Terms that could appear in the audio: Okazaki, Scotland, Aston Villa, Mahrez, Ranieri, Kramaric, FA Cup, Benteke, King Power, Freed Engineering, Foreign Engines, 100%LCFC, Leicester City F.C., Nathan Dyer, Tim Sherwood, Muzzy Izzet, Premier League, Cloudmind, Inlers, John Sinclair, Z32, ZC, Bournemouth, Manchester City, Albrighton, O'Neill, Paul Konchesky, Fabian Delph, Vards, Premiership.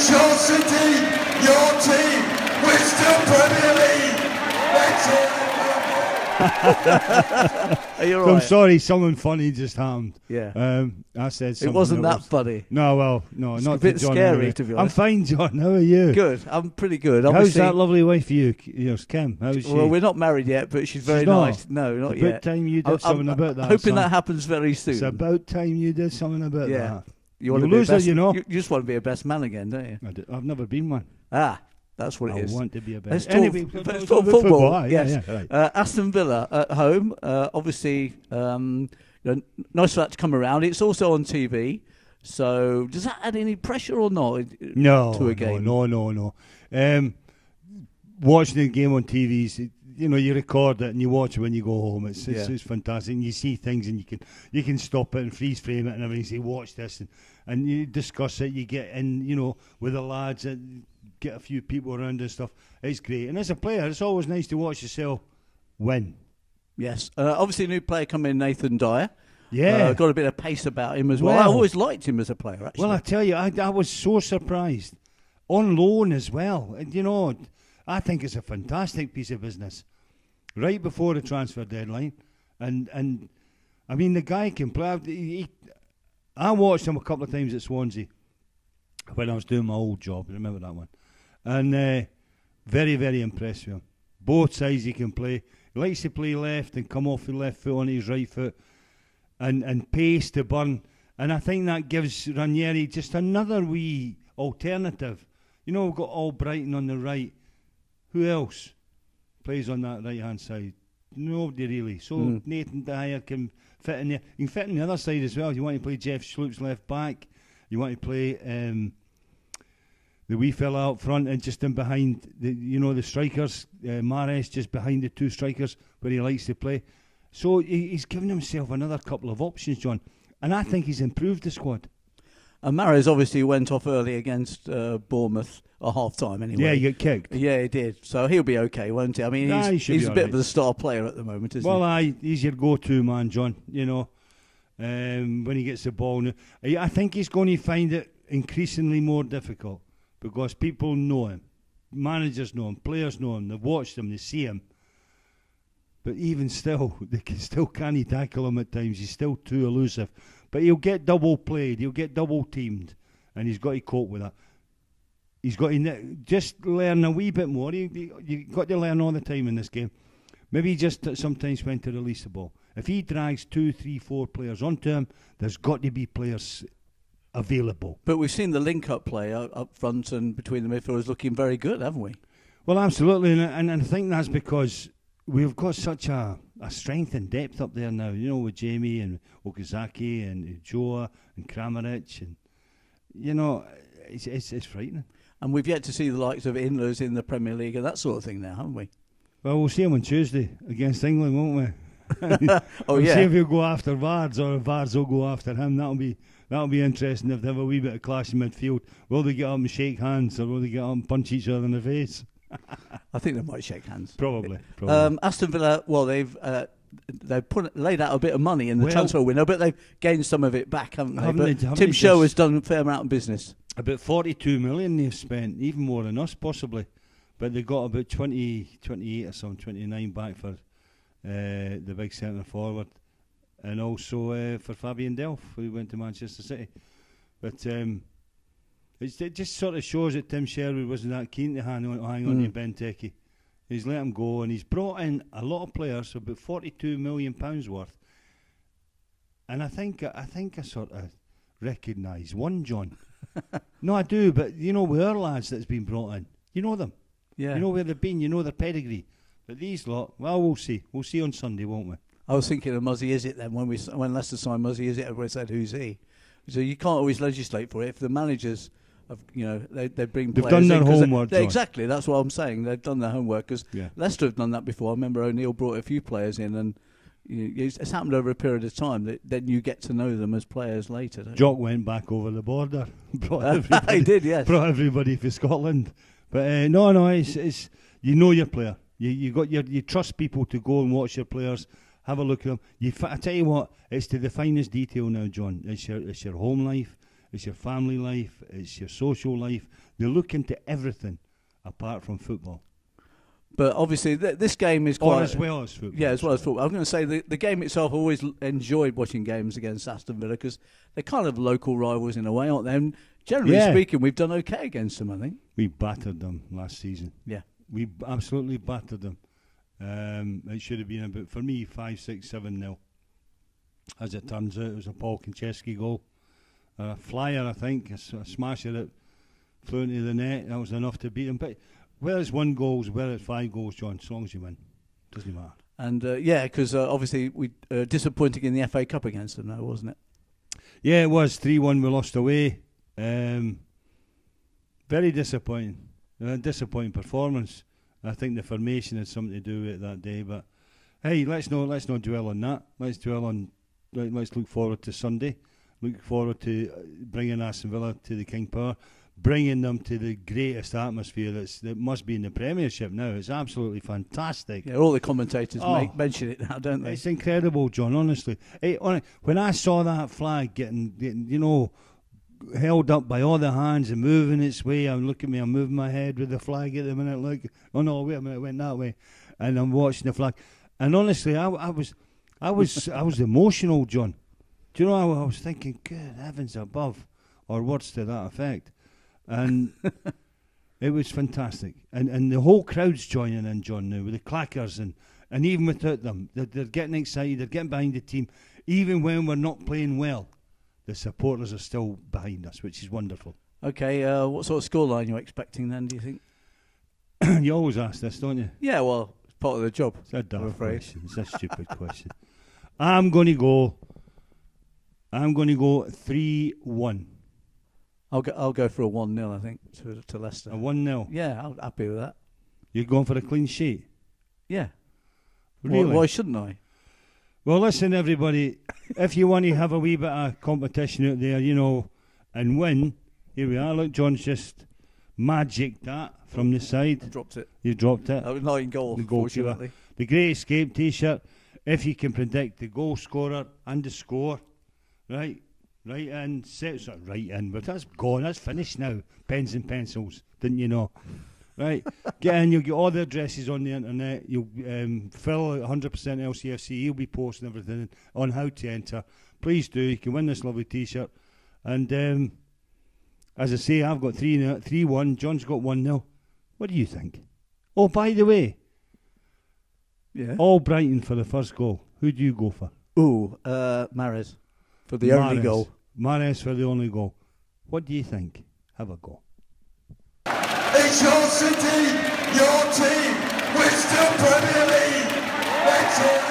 It's your city, your team. We're still Premier League. Let's hear it. I'm sorry, something funny just happened. Yeah. I said something. It wasn't that funny. No, well, no, it's not a bit scary, to be honest. I'm fine, John. How are you? Good. I'm pretty good. Obviously, how's that lovely wife of you, Kim? How's she? Well, we're not married yet, but she's very nice. No, not yet. About time you did something about that. Hoping that happens very soon. It's about time you did something about that. You want to be a best, you know. You just want to be a best man again, don't you? I do. I've never been one. Ah, that's what it is. I want to be a best man. Anyway, let's talk football. Yes. Yeah, right. Aston Villa at home. Obviously, you know, nice for that to come around. It's also on TV. So, does that add any pressure or not? No. To a game? No. Watching the game on TV, you know, you record it and you watch it when you go home. It's fantastic. And you see things and you can stop it and freeze frame it and everything. Say, watch this, and you discuss it. You get in, you know, with the lads and get a few people around and stuff. It's great. And as a player, it's always nice to watch yourself win. Yes. Obviously, a new player coming in, Nathan Dyer. Yeah. Got a bit of pace about him as well. I always liked him as a player, actually. Well, I tell you, I was so surprised. On loan as well. You know, I think it's a fantastic piece of business. Right before the transfer deadline, and I mean, the guy can play. I watched him a couple of times at Swansea when I was doing my old job. I remember that one, and very, very impressed with him. Both sides he can play. He likes to play left and come off the left foot on his right foot, and pace to burn. And I think that gives Ranieri just another wee alternative. You know, we've got Albrighton on the right. Who else plays on that right-hand side? Nobody really. So Nathan Dyer can fit in there. You can fit in the other side as well. You want to play Jeff Schlupp's left back. You want to play the wee fella up front and just in behind, the strikers. Mahrez just behind the two strikers where he likes to play. So he's given himself another couple of options, John. And I think he's improved the squad. And Mahrez obviously went off early against Bournemouth at half-time anyway. Yeah, he got kicked. Yeah, he did. So he'll be okay, won't he? I mean, he's a bit of a star player at the moment, isn't he? Well, he's your go-to man, John, you know, when he gets the ball. Now, I think he's going to find it increasingly more difficult because people know him. Managers know him. Players know him. They've watched him. They see him. But even still, they can still can't tackle him at times. He's still too elusive. But he'll get double played, he'll get double teamed, and he's got to cope with that. He's got to just learn a wee bit more. You've got to learn all the time in this game. Maybe just sometimes when to release the ball. If he drags 2, 3, 4 players onto him, there's got to be players available. But we've seen the link-up play up front and between the midfielders looking very good, haven't we? Well, absolutely, and I think that's because we've got such a strength and depth up there now, you know, with Jamie and Okazaki and Joa and Kramaric, and you know, it's frightening. And we've yet to see the likes of Inlers in the Premier League and that sort of thing now, haven't we? Well, we'll see him on Tuesday against England, won't we? See if he'll go after Vards or if Vards will go after him. That'll be interesting if they have a wee bit of clash in midfield. Will they get up and shake hands, or will they get up and punch each other in the face? I think they might shake hands. Probably. Aston Villa, well, they've laid out a bit of money in the transfer window, but they've gained some of it back, haven't they? Tim Sherwood has done a fair amount of business. About 42 million they've spent, even more than us possibly. But they got about 28 or something, 29 back for the big centre forward, and also for Fabian Delph, who went to Manchester City. But it just sort of shows that Tim Sherwood wasn't that keen to hang on to Benteke. He's let him go, and he's brought in a lot of players, about £42 million worth. And I think I sort of recognise one, John. No, I do, but you know, with our lads that's been brought in, you know them. Yeah. You know where they've been, you know their pedigree. But these lot, well, we'll see. We'll see on Sunday, won't we? I was thinking of Muzzy Izzet then, when Leicester signed Muzzy Izzet, everybody said, who's he? So you can't always legislate for it if the managers... They bring players. They've done their homework. Exactly, that's what I'm saying. They've done their homework because Leicester have done that before. I remember O'Neill brought a few players in, and it's happened over a period of time. Then you get to know them as players later. Jock went back over the border, brought everybody. He did, yes. Brought everybody for Scotland. But it's you know your player. You trust people to go and watch your players. Have a look at them. I tell you what, it's to the finest detail now, John. It's your home life. it's your family life, it's your social life. They look into everything apart from football. But obviously, this game is quite... Or as well as football. Yeah, as well as football. I was going to say, the game itself, I always enjoyed watching games against Aston Villa because they're kind of local rivals in a way, aren't they? And generally speaking, we've done okay against them, I think. We battered them last season. Yeah. We absolutely battered them. It should have been about, for me, 5-6-7-0. As it turns out, it was a Paul Konchesky goal. A flyer, I think, a smasher that flew into the net. That was enough to beat them. But... whether it's one goal, whether it's five goals, John, as long as you win, doesn't matter. And because obviously we disappointing in the FA Cup against them now, wasn't it? Yeah, it was 3-1. We lost away. Very disappointing. Disappointing performance. I think the formation had something to do with it that day. But hey, let's not dwell on that. Let's dwell on. Let's look forward to Sunday. Look forward to bringing Aston Villa to the King Power. Bringing them to the greatest atmosphere that must be in the Premiership now. It's absolutely fantastic. Yeah, all the commentators mention it now, don't they? It's incredible, John, honestly. When I saw that flag getting, you know, held up by all the hands and moving its way, I'm moving my head with the flag at the minute. Look, oh no, wait a minute, it went that way. And I'm watching the flag. And honestly, I was I was emotional, John. Do you know, I was thinking, good heavens above, or words to that effect. And it was fantastic. And the whole crowd's joining in, John, now, with the clackers. And even without them, they're getting excited. They're getting behind the team. Even when we're not playing well, the supporters are still behind us, which is wonderful. OK, what sort of scoreline are you expecting then, do you think? You always ask this, don't you? Yeah, well, it's part of the job. It's a daft question. It's a stupid question. I'm going to go 3-1. I'll go for a 1-0, I think, to Leicester. A 1-0? Yeah, I'm happy with that. You're going for a clean sheet? Yeah. Really? Why shouldn't I? Well, listen, everybody, if you want to have a wee bit of competition out there, you know, and win, here we are. Look, John's just magicked that from the side. I dropped it. You dropped it. That was not in goal, fortunately. The Great Escape T-shirt. If you can predict the goal scorer and the score, right? Right in, but that's gone, that's finished now. Pens and pencils, didn't you know? Right, get in, you'll get all the addresses on the internet, you'll fill 100% LCFC, he'll be posting everything on how to enter. Please do, you can win this lovely T-shirt. And as I say, I've got 3-1, John's got 1-0. What do you think? Oh, by the way, yeah. Albrighton for the first goal. Who do you go for? Oh, Mahrez. For the only goal. Mahrez for the only goal. What do you think? Have a go. It's your city, your team. We're still Premier League. Let's